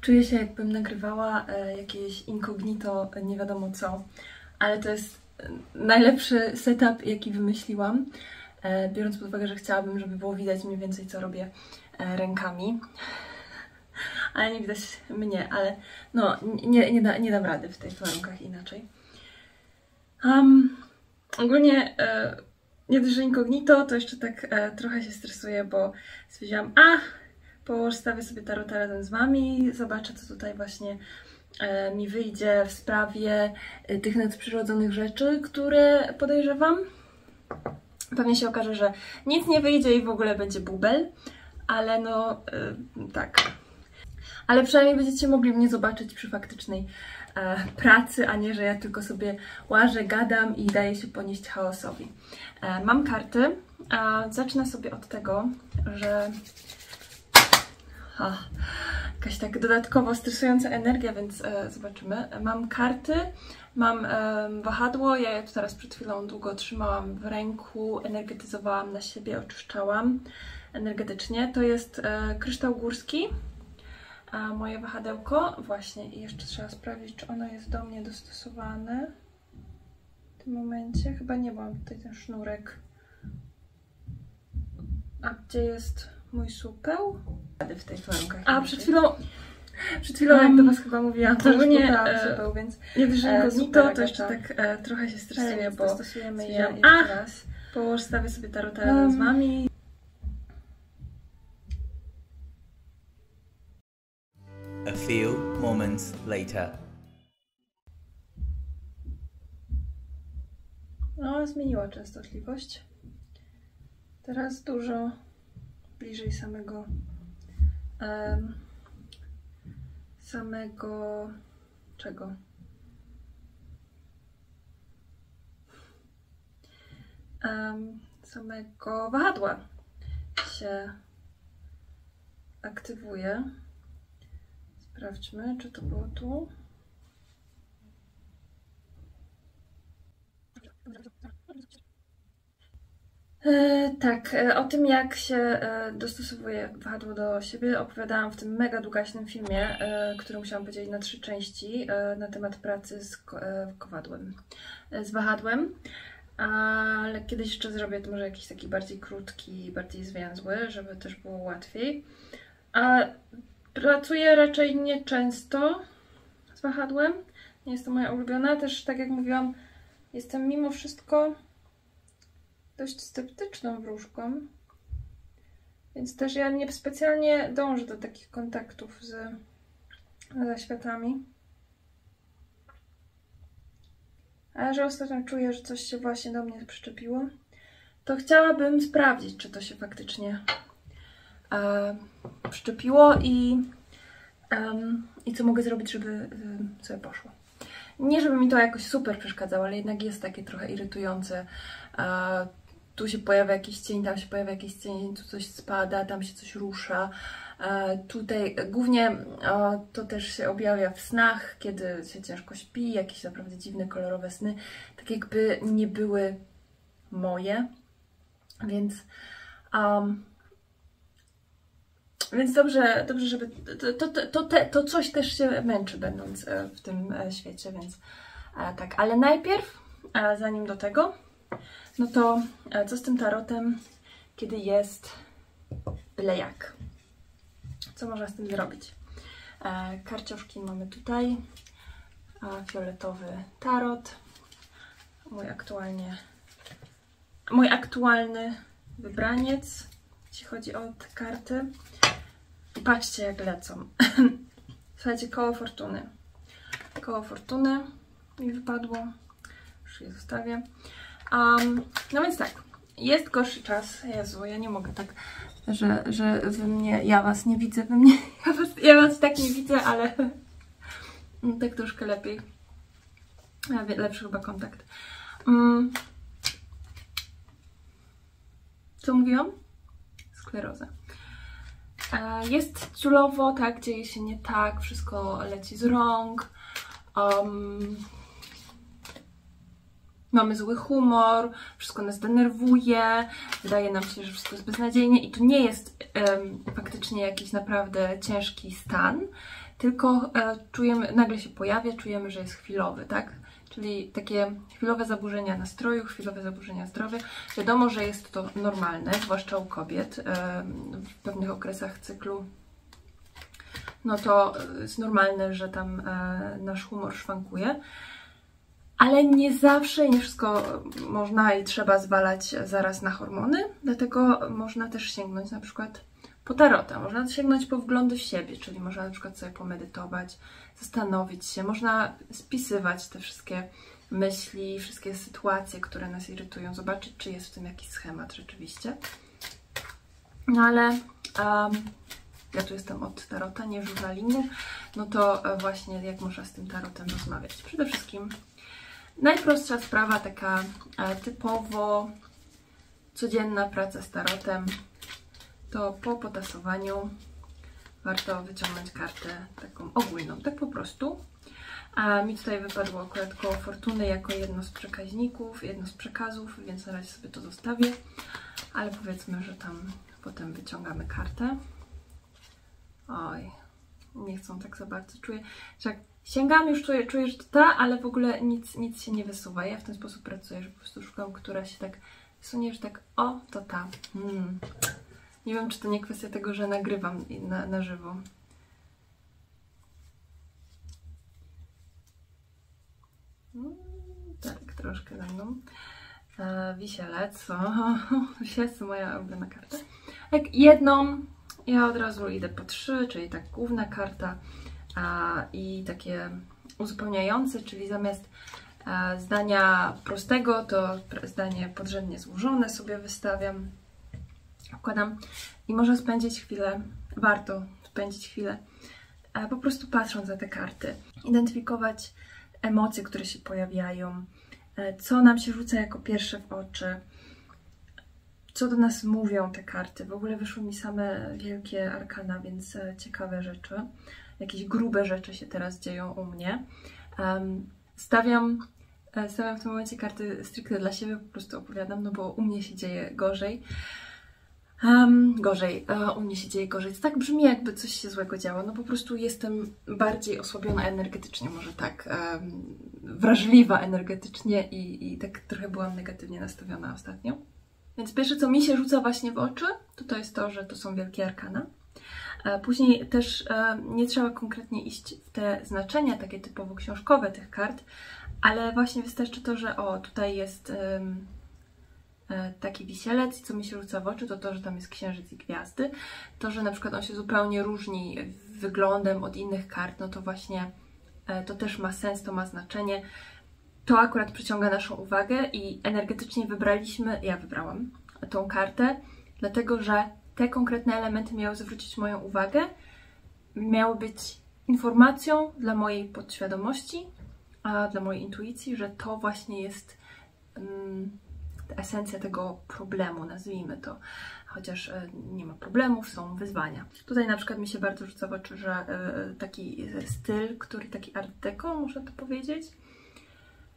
Czuję się, jakbym nagrywała jakieś incognito, nie wiadomo co, ale to jest najlepszy setup, jaki wymyśliłam, biorąc pod uwagę, że chciałabym, żeby było widać mniej więcej, co robię rękami. Ale nie widać mnie, ale no, nie dam rady w tych warunkach inaczej. Ogólnie nie dość, że incognito, to jeszcze tak trochę się stresuję, bo stwierdziłam, postawię sobie tarota razem z wami, zobaczę, co tutaj właśnie mi wyjdzie w sprawie tych nadprzyrodzonych rzeczy, które podejrzewam. Pewnie się okaże, że nic nie wyjdzie i w ogóle będzie bubel, ale no tak. Ale przynajmniej będziecie mogli mnie zobaczyć przy faktycznej pracy, a nie, że ja tylko sobie łażę, gadam i daję się ponieść chaosowi. Mam karty. Zacznę sobie od tego, że jakaś tak dodatkowo stresująca energia, więc zobaczymy. Mam karty, mam wahadło, ja je tu teraz przed chwilą długo trzymałam w ręku, energetyzowałam na siebie, oczyszczałam energetycznie. To jest kryształ górski, moje wahadełko. Właśnie, i jeszcze trzeba sprawdzić, czy ono jest do mnie dostosowane w tym momencie. Chyba nie, bo mam tutaj ten sznurek. A gdzie jest mój supeł? W tych warunkach. Przed chwilą jak do was chyba mówiłam, to już nie supeł, więc to jeszcze tak trochę się stresuję, bo stosujemy je jeszcze raz. Postawię sobie tarota razem z wami. A few moments later. No, zmieniła częstotliwość. Teraz dużo bliżej samego czego? Samego wahadła się aktywuje. Sprawdźmy, czy to było tu. Tak, o tym, jak się dostosowuje wahadło do siebie, opowiadałam w tym mega długaśnym filmie, który musiałam podzielić na 3 części, na temat pracy z wahadłem. Ale kiedyś jeszcze zrobię to może jakiś taki bardziej krótki, bardziej zwięzły, żeby też było łatwiej. Pracuję raczej nieczęsto z wahadłem. Nie jest to moja ulubiona. Też, tak jak mówiłam, jestem mimo wszystko dość sceptyczną wróżką, więc też ja nie specjalnie dążę do takich kontaktów ze światami. Ale że ostatnio czuję, że coś się właśnie do mnie przyczepiło, to chciałabym sprawdzić, czy to się faktycznie przyczepiło i co mogę zrobić, żeby sobie poszło. Nie, żeby mi to jakoś super przeszkadzało, ale jednak jest takie trochę irytujące. Tu się pojawia jakiś cień, tam się pojawia jakiś cień, tu coś spada, tam się coś rusza. Tutaj głównie to też się objawia w snach, kiedy się ciężko śpi, jakieś naprawdę dziwne, kolorowe sny, tak jakby nie były moje, więc więc dobrze, żeby to coś też się męczy, będąc w tym świecie, więc tak. Ale najpierw, zanim do tego, no to co z tym tarotem, kiedy jest byle jak? Co można z tym zrobić? Karcioszki mamy tutaj, fioletowy tarot, mój aktualny wybraniec, jeśli chodzi o te karty. I patrzcie, jak lecą. Słuchajcie, koło fortuny. Koło fortuny mi wypadło. Już je zostawię. No więc tak, jest gorszy czas. Jezu, ja nie mogę tak, że wy mnie, ja was nie widzę, wy mnie, ja was tak nie widzę, ale tak troszkę lepiej. Lepszy chyba kontakt. Co mówiłam? Sklerozę. Jest ciulowo, tak, dzieje się nie tak, wszystko leci z rąk. mamy zły humor, wszystko nas denerwuje, wydaje nam się, że wszystko jest beznadziejnie i to nie jest faktycznie jakiś naprawdę ciężki stan, tylko czujemy, nagle się pojawia, czujemy, że jest chwilowy, tak? Czyli takie chwilowe zaburzenia nastroju, chwilowe zaburzenia zdrowia. Wiadomo, że jest to normalne, zwłaszcza u kobiet w pewnych okresach cyklu. No to jest normalne, że tam nasz humor szwankuje. Ale nie zawsze i nie wszystko można i trzeba zwalać zaraz na hormony, dlatego można też sięgnąć na przykład po tarota, można sięgnąć po wglądy w siebie, czyli można na przykład sobie pomedytować, zastanowić się, można spisywać te wszystkie myśli, wszystkie sytuacje, które nas irytują, zobaczyć, czy jest w tym jakiś schemat rzeczywiście. No ale ja tu jestem od tarota, nie żurnalingu, no to właśnie jak można z tym tarotem rozmawiać? Przede wszystkim najprostsza sprawa, taka typowo codzienna praca z tarotem, to po potasowaniu warto wyciągnąć kartę taką ogólną, tak po prostu. A mi tutaj wypadło akurat koło fortuny jako jedno z przekaźników, jedno z przekazów, więc na razie sobie to zostawię, ale powiedzmy, że tam potem wyciągamy kartę. Oj, nie chcą tak za bardzo, czuję, że jak sięgam, już czuję, że to ta, ale w ogóle nic się nie wysuwa. Ja w ten sposób pracuję, że po prostu szukam, która się tak sunie, że tak, o, to ta. Nie wiem, czy to nie kwestia tego, że nagrywam na żywo. Tak, troszkę za mną. Wisielec, o, wisielec to moja ulubiona karta. Jak jedną, ja od razu idę po trzy, czyli tak główna karta i takie uzupełniające, czyli zamiast zdania prostego, to zdanie podrzędnie złożone sobie wystawiam, układam i można spędzić chwilę, warto spędzić chwilę, po prostu patrząc na te karty, identyfikować emocje, które się pojawiają, co nam się rzuca jako pierwsze w oczy, co do nas mówią te karty. W ogóle wyszły mi same wielkie arkana, więc ciekawe rzeczy. Jakieś grube rzeczy się teraz dzieją u mnie. Stawiam w tym momencie karty stricte dla siebie, po prostu opowiadam, no bo u mnie się dzieje gorzej. U mnie się dzieje gorzej. To tak brzmi, jakby coś się złego działo. No po prostu jestem bardziej osłabiona energetycznie, może tak wrażliwa energetycznie i tak trochę byłam negatywnie nastawiona ostatnio. Więc pierwsze, co mi się rzuca właśnie w oczy, to jest to, że to są wielkie arkana. Później też nie trzeba konkretnie iść w te znaczenia takie typowo książkowe tych kart, ale właśnie wystarczy to, że o, tutaj jest taki wisielec, co mi się rzuca w oczy, to, że tam jest księżyc i gwiazdy. To, że na przykład on się zupełnie różni wyglądem od innych kart, no to właśnie to też ma sens, to ma znaczenie. To akurat przyciąga naszą uwagę i energetycznie wybraliśmy, ja wybrałam tą kartę, dlatego że te konkretne elementy miały zwrócić moją uwagę, miały być informacją dla mojej podświadomości, a dla mojej intuicji, że to właśnie jest esencja tego problemu, nazwijmy to. Chociaż nie ma problemów, są wyzwania. Tutaj na przykład mi się bardzo rzuca w oczy, że taki styl, który taki art deco, można to powiedzieć,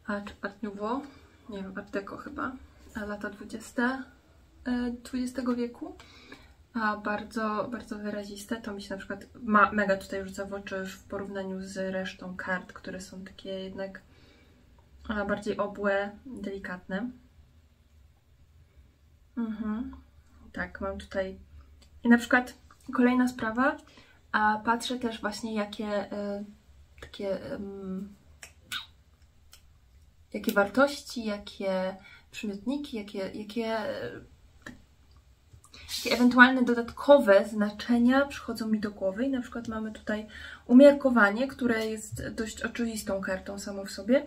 Art Nouveau, nie wiem, Art Deco chyba, lata 20 wieku, bardzo, bardzo wyraziste. To mi się na przykład mega tutaj rzuca w oczy w porównaniu z resztą kart, które są takie jednak bardziej obłe, delikatne. Tak, mam tutaj. I na przykład kolejna sprawa, patrzę też właśnie jakie jakie wartości, jakie przymiotniki, jakie ewentualne dodatkowe znaczenia przychodzą mi do głowy. I na przykład mamy tutaj umiarkowanie, które jest dość oczywistą kartą samą w sobie,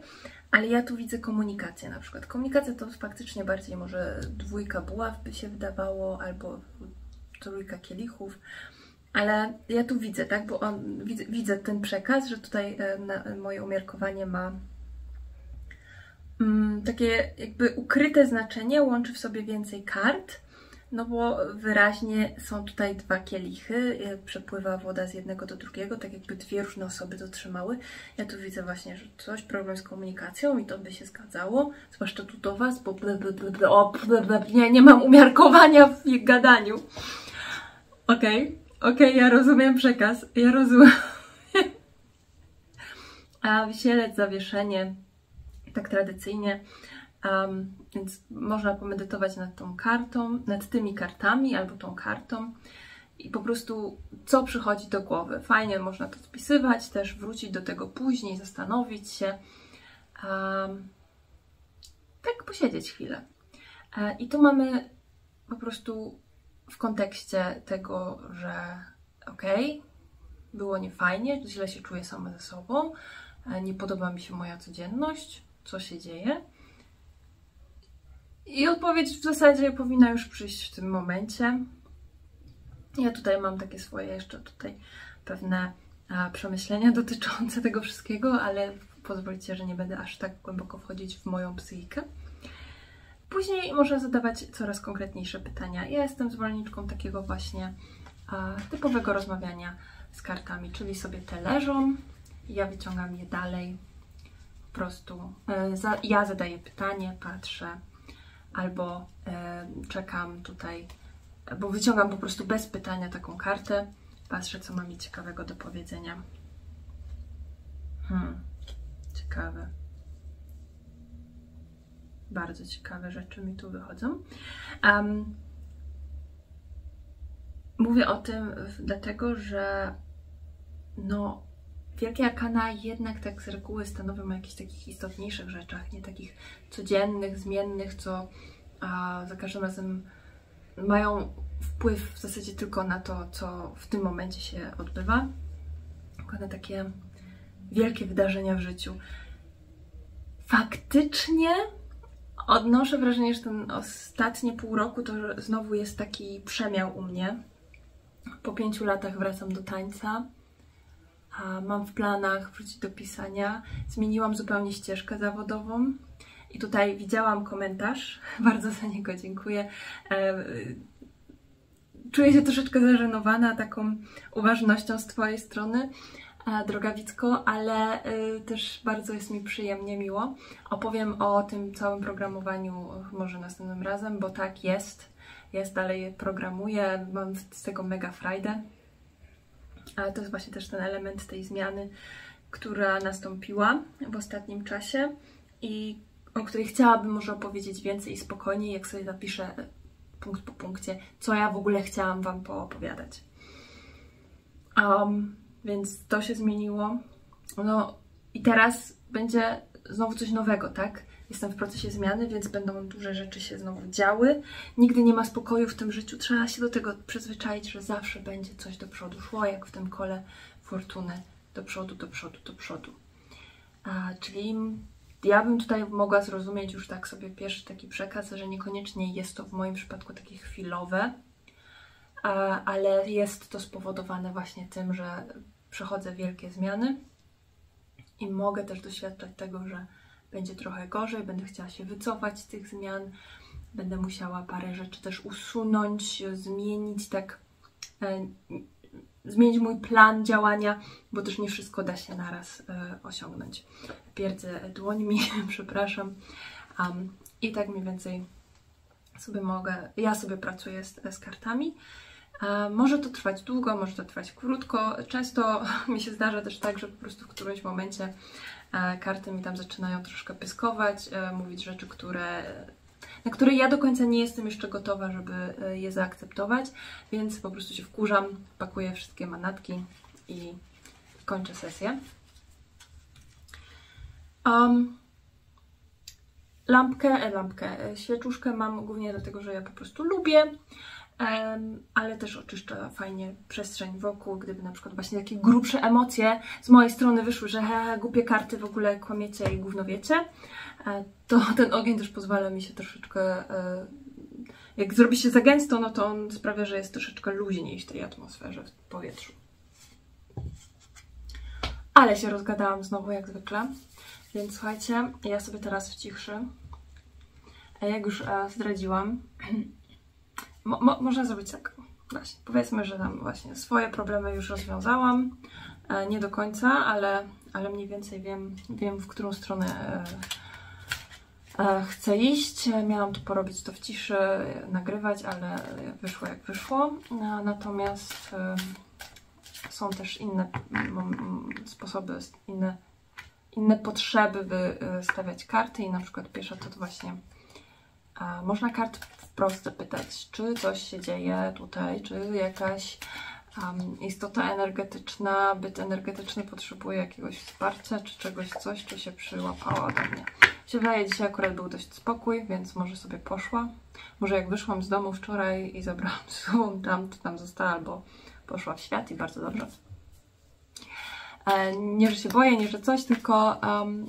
ale ja tu widzę komunikację na przykład. Komunikacja to faktycznie bardziej może dwójka buław by się wydawało, albo trójka kielichów, ale ja tu widzę, tak, bo widzę ten przekaz, że tutaj moje umiarkowanie ma takie jakby ukryte znaczenie, łączy w sobie więcej kart, No bo wyraźnie są tutaj dwa kielichy, przepływa woda z jednego do drugiego, tak jakby dwie różne osoby to trzymały. Ja tu widzę właśnie, że coś, problem z komunikacją i to by się zgadzało, zwłaszcza tu do Was, bo nie mam umiarkowania w gadaniu. Okej, ja rozumiem przekaz, ja rozumiem. A wisielec, zawieszenie, tak tradycyjnie. Więc można pomedytować nad tą kartą, nad tymi kartami albo tą kartą i po prostu co przychodzi do głowy. Fajnie można to spisywać, też wrócić do tego później, zastanowić się. Tak posiedzieć chwilę. I tu mamy po prostu w kontekście tego, że okej, było niefajnie, źle się czuję sama ze sobą, nie podoba mi się moja codzienność, co się dzieje. I odpowiedź w zasadzie powinna już przyjść w tym momencie. Ja tutaj mam takie swoje jeszcze tutaj pewne przemyślenia dotyczące tego wszystkiego, ale pozwólcie, że nie będę aż tak głęboko wchodzić w moją psychikę. Później można zadawać coraz konkretniejsze pytania. Ja jestem zwolenniczką takiego właśnie typowego rozmawiania z kartami, czyli sobie te leżą, ja wyciągam je dalej, po prostu ja zadaję pytanie, patrzę, albo czekam tutaj, bo wyciągam po prostu bez pytania taką kartę, patrzę, co ma mi ciekawego do powiedzenia. Ciekawe. Bardzo ciekawe rzeczy mi tu wychodzą. Mówię o tym dlatego, że no, wielkie arkana jednak tak z reguły stanowią o jakichś takich istotniejszych rzeczach, nie takich codziennych, zmiennych, co za każdym razem mają wpływ w zasadzie tylko na to, co w tym momencie się odbywa, tylko na takie wielkie wydarzenia w życiu. Faktycznie odnoszę wrażenie, że ten ostatnie pół roku to znowu jest taki przemiał u mnie. Po 5 latach wracam do tańca. Mam w planach wrócić do pisania. Zmieniłam zupełnie ścieżkę zawodową. I tutaj widziałam komentarz. Bardzo za niego dziękuję. Czuję się troszeczkę zażenowana taką uważnością z Twojej strony, droga Wicko, ale też bardzo jest mi przyjemnie, miło. Opowiem o tym całym programowaniu może następnym razem, bo tak jest, dalej programuję, mam z tego mega frajdę. Ale to jest właśnie też ten element tej zmiany, która nastąpiła w ostatnim czasie i o której chciałabym może opowiedzieć więcej i spokojniej, jak sobie zapiszę punkt po punkcie, co ja w ogóle chciałam Wam poopowiadać. Więc to się zmieniło. No i teraz będzie znowu coś nowego, tak? Jestem w procesie zmiany, więc będą duże rzeczy się znowu działy. Nigdy nie ma spokoju w tym życiu. Trzeba się do tego przyzwyczaić, że zawsze będzie coś do przodu szło, jak w tym kole fortuny. Do przodu, do przodu, do przodu. Czyli ja bym tutaj mogła zrozumieć już tak sobie pierwszy taki przekaz, że niekoniecznie jest to w moim przypadku takie chwilowe, ale jest to spowodowane właśnie tym, że przechodzę wielkie zmiany i mogę też doświadczać tego, że będzie trochę gorzej, będę chciała się wycofać z tych zmian, będę musiała parę rzeczy też usunąć, zmienić, tak, zmienić mój plan działania, bo też nie wszystko da się naraz osiągnąć. Pierdzę dłońmi, przepraszam. I tak mniej więcej sobie mogę, ja sobie pracuję z kartami. Może to trwać długo, może to trwać krótko. Często mi się zdarza też tak, że po prostu w którymś momencie karty mi tam zaczynają troszkę pyskować, mówić rzeczy, na które ja do końca nie jestem jeszcze gotowa, żeby je zaakceptować, więc po prostu się wkurzam, pakuję wszystkie manatki i kończę sesję. Świeczuszkę mam głównie dlatego, że ja po prostu lubię, ale też oczyszcza fajnie przestrzeń wokół, gdyby na przykład właśnie takie grubsze emocje z mojej strony wyszły, że głupie karty w ogóle kłamiecie i gówno wiecie, to ten ogień też pozwala mi się troszeczkę, jak zrobi się za gęsto, no to on sprawia, że jest troszeczkę luźniej w tej atmosferze, w powietrzu. Ale się rozgadałam znowu jak zwykle, więc słuchajcie, ja sobie teraz w ciszy, jak już zdradziłam, Można zrobić tak. Właśnie. Powiedzmy, że tam właśnie swoje problemy już rozwiązałam. Nie do końca, ale mniej więcej wiem, w którą stronę chcę iść. Miałam tu porobić to w ciszy, nagrywać, ale wyszło jak wyszło. Natomiast są też inne sposoby, inne potrzeby, by stawiać karty i na przykład pierwsza to właśnie można kart wprost pytać, czy coś się dzieje tutaj, czy jakaś istota energetyczna, byt energetyczny potrzebuje jakiegoś wsparcia, czy czegoś, coś, czy się przyłapała ode mnie. Się wydaje, dzisiaj akurat był dość spokój, więc może sobie poszła. Może jak wyszłam z domu wczoraj i zabrałam z sobą tam, to tam została, albo poszła w świat i bardzo dobrze. Nie, że się boję, nie, że coś, tylko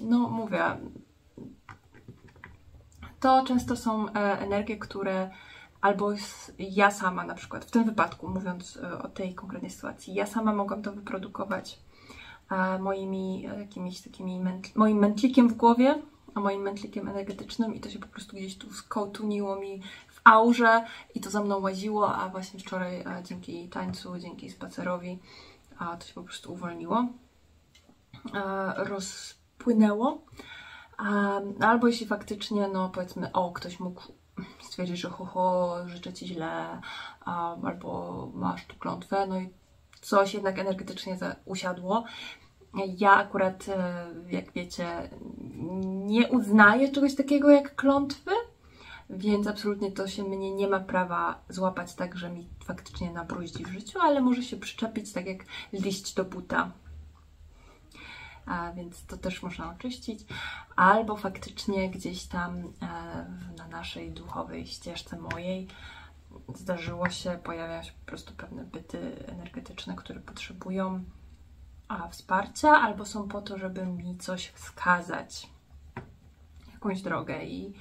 no mówię, to często są energie, które albo ja sama na przykład, w tym wypadku, mówiąc o tej konkretnej sytuacji, ja sama mogłam to wyprodukować moim mętlikiem w głowie, a moim mętlikiem energetycznym i to się po prostu gdzieś tu skołtuniło mi w aurze i to za mną łaziło, a właśnie wczoraj dzięki tańcu, dzięki spacerowi to się po prostu uwolniło, rozpłynęło. Albo jeśli faktycznie, no powiedzmy, ktoś mógł stwierdzić, że życzę ci źle, albo masz tu klątwę, no i coś jednak energetycznie usiadło. Ja akurat, jak wiecie, nie uznaję czegoś takiego jak klątwy, więc absolutnie to się mnie nie ma prawa złapać tak, że mi faktycznie nabruździ w życiu, ale może się przyczepić tak jak liść do buta. Więc to też można oczyścić, albo faktycznie gdzieś tam na naszej duchowej ścieżce mojej zdarzyło się, pojawiają się po prostu pewne byty energetyczne, które potrzebują wsparcia, albo są po to, żeby mi coś wskazać, jakąś drogę i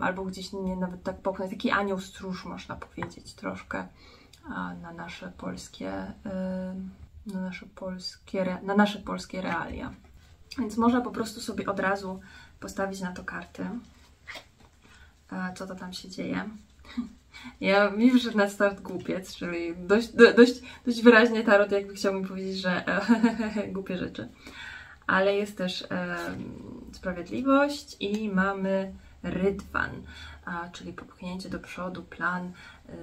albo gdzieś mnie nawet tak popchnąć, taki anioł stróż można powiedzieć troszkę na nasze polskie realia. Więc można po prostu sobie od razu postawić na to karty, co to tam się dzieje. Ja mi wyszedł na start głupiec, czyli dość wyraźnie tarot jakby chciał mi powiedzieć, że głupie rzeczy. Ale jest też sprawiedliwość i mamy rydwan, czyli popchnięcie do przodu, plan,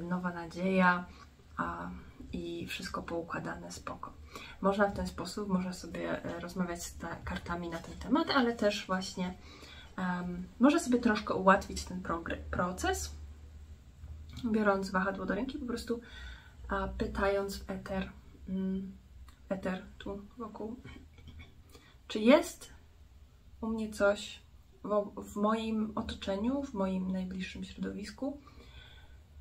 nowa nadzieja, i wszystko poukładane spoko. Można w ten sposób, można sobie rozmawiać z kartami na ten temat, ale też właśnie może sobie troszkę ułatwić ten proces, biorąc wahadło do ręki, po prostu pytając w eter, tu wokół, czy jest u mnie coś w moim otoczeniu, w moim najbliższym środowisku,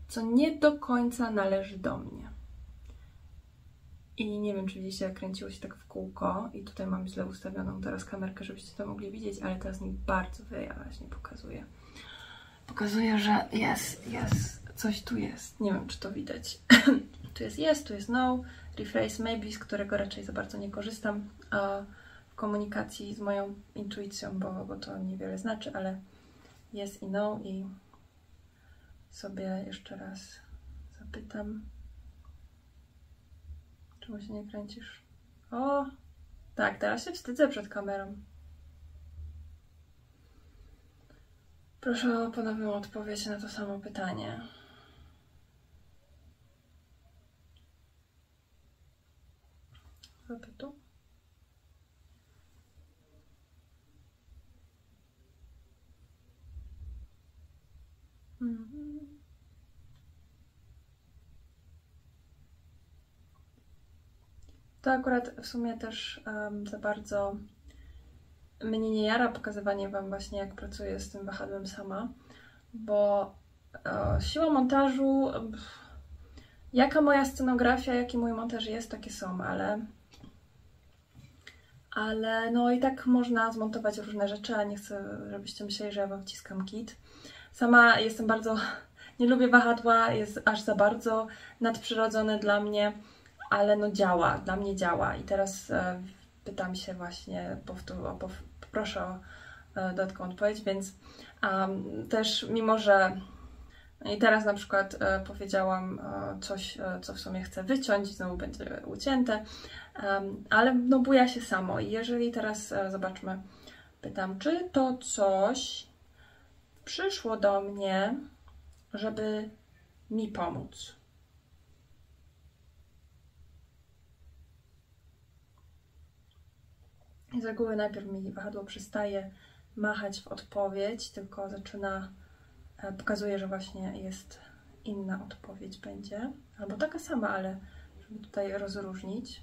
co nie do końca należy do mnie. I nie wiem, czy widzicie, jak kręciło się tak w kółko i tutaj mam źle ustawioną teraz kamerkę, żebyście to mogli widzieć, ale teraz mi bardzo wyraźnie pokazuje. Pokazuje, że jest, coś tu jest. Nie wiem, czy to widać. Tu jest, tu jest no, rephrase maybe, z którego raczej za bardzo nie korzystam w komunikacji z moją intuicją, bo to niewiele znaczy, ale jest i no i sobie jeszcze raz zapytam. Czemu się nie kręcisz? O! Tak, teraz się wstydzę przed kamerą. Proszę o ponowną odpowiedź na to samo pytanie. Zapytu? To akurat w sumie też za bardzo mnie nie jara pokazywanie wam właśnie, jak pracuję z tym wahadłem sama, bo siła montażu, jaka moja scenografia, jaki mój montaż jest, takie są, ale no i tak można zmontować różne rzeczy, a nie chcę, żebyście myśleli, że ja wam wciskam kit. Sama jestem bardzo, nie lubię wahadła, jest aż za bardzo nadprzyrodzone dla mnie. Ale no działa, dla mnie działa i teraz pytam się właśnie, proszę o dodatkową odpowiedź, więc też mimo, że I teraz na przykład powiedziałam coś, co w sumie chcę wyciąć, znowu będzie ucięte, ale no buja się samo. I jeżeli teraz zobaczmy, pytam, czy to coś przyszło do mnie, żeby mi pomóc. I z reguły najpierw mi wahadło przestaje machać w odpowiedź, tylko zaczyna, pokazuje, że właśnie jest inna odpowiedź będzie, albo taka sama, ale żeby tutaj rozróżnić.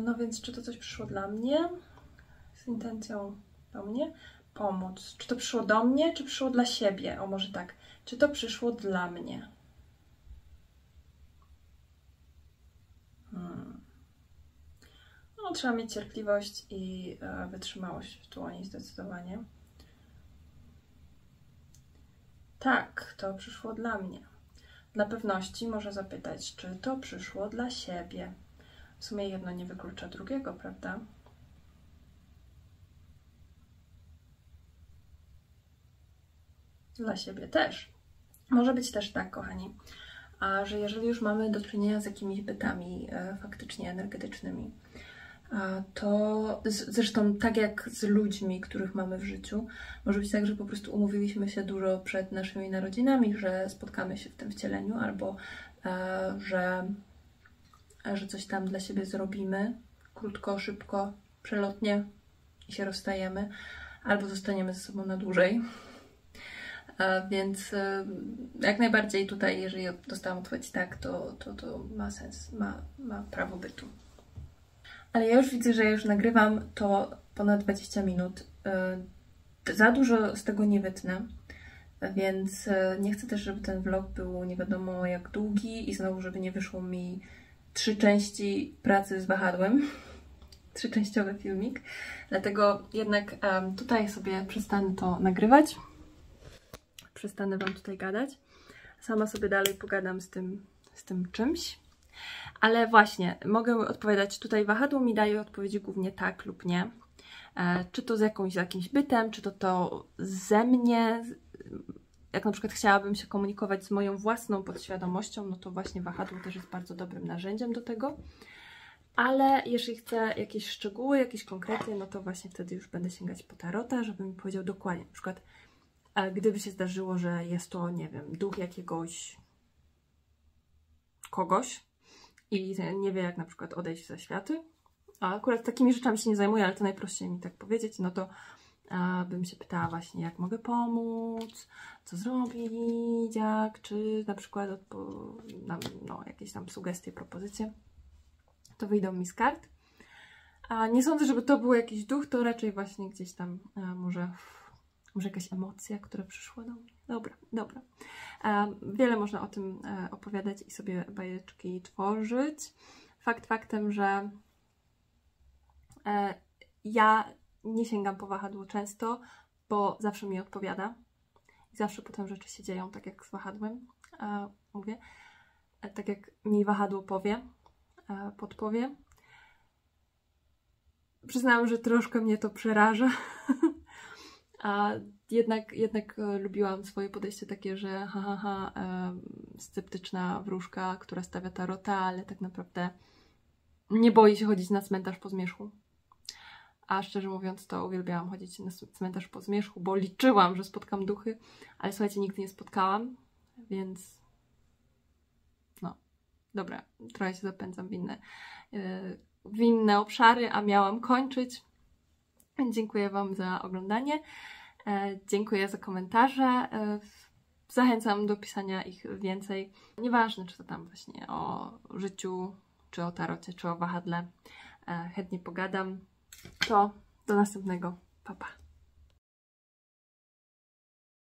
No więc, czy to coś przyszło dla mnie, z intencją do mnie, pomóc. Czy to przyszło do mnie, czy przyszło dla siebie? O, może tak. Czy to przyszło dla mnie? No, trzeba mieć cierpliwość i wytrzymałość w dłoni zdecydowanie. Tak, to przyszło dla mnie. Dla pewności może zapytać, czy to przyszło dla siebie. W sumie jedno nie wyklucza drugiego, prawda? Dla siebie też. Może być też tak, kochani, że jeżeli już mamy do czynienia z jakimiś bytami faktycznie energetycznymi, to zresztą tak jak z ludźmi, których mamy w życiu, może być tak, że po prostu umówiliśmy się dużo przed naszymi narodzinami, że spotkamy się w tym wcieleniu, albo że coś tam dla siebie zrobimy, krótko, szybko, przelotnie i się rozstajemy, albo zostaniemy ze sobą na dłużej. Więc jak najbardziej tutaj, jeżeli dostałam odpowiedź tak, to ma sens, ma prawo bytu. Ale ja już widzę, że ja już nagrywam to ponad 20 minut. Za dużo z tego nie wytnę, więc nie chcę też, żeby ten vlog był nie wiadomo jak długi i znowu, żeby nie wyszło mi 3 części pracy z wahadłem, 3-częściowy filmik. Dlatego jednak tutaj sobie przestanę to nagrywać. Przestanę wam tutaj gadać. Sama sobie dalej pogadam z tym czymś. Ale właśnie, mogę odpowiadać tutaj, wahadło mi daje odpowiedzi głównie tak lub nie. Czy to z jakimś bytem, czy to ze mnie. Jak na przykład chciałabym się komunikować z moją własną podświadomością, no to właśnie wahadło też jest bardzo dobrym narzędziem do tego. Ale jeśli chcę jakieś szczegóły, jakieś konkrety, no to właśnie wtedy już będę sięgać po tarota, żeby mi powiedział dokładnie. Na przykład gdyby się zdarzyło, że jest to, nie wiem, duch jakiegoś kogoś i nie wie, jak na przykład odejść ze światy, a akurat takimi rzeczami się nie zajmuję, ale to najprościej mi tak powiedzieć, no to bym się pytała właśnie, jak mogę pomóc, co zrobić, jak, czy na przykład no, jakieś tam sugestie, propozycje, to wyjdą mi z kart. A nie sądzę, żeby to był jakiś duch, to raczej właśnie gdzieś tam może jakaś emocja, która przyszła do mnie. Dobra. Wiele można o tym opowiadać i sobie bajeczki tworzyć. Fakt faktem, że ja nie sięgam po wahadło często, bo zawsze mi odpowiada. I zawsze potem rzeczy się dzieją, tak jak z wahadłem, mówię. Tak jak mi wahadło powie, podpowie. Przyznałam, że troszkę mnie to przeraża. A jednak lubiłam swoje podejście takie, że sceptyczna wróżka, która stawia tarota, ale tak naprawdę nie boi się chodzić na cmentarz po zmierzchu. A szczerze mówiąc, to uwielbiałam chodzić na cmentarz po zmierzchu, bo liczyłam, że spotkam duchy, ale słuchajcie, nigdy nie spotkałam, więc no, dobra, trochę się zapędzam w inne obszary, a miałam kończyć. Dziękuję wam za oglądanie, dziękuję za komentarze, zachęcam do pisania ich więcej. Nieważne, czy to tam właśnie o życiu, czy o tarocie, czy o wahadle, chętnie pogadam. To do następnego, pa pa!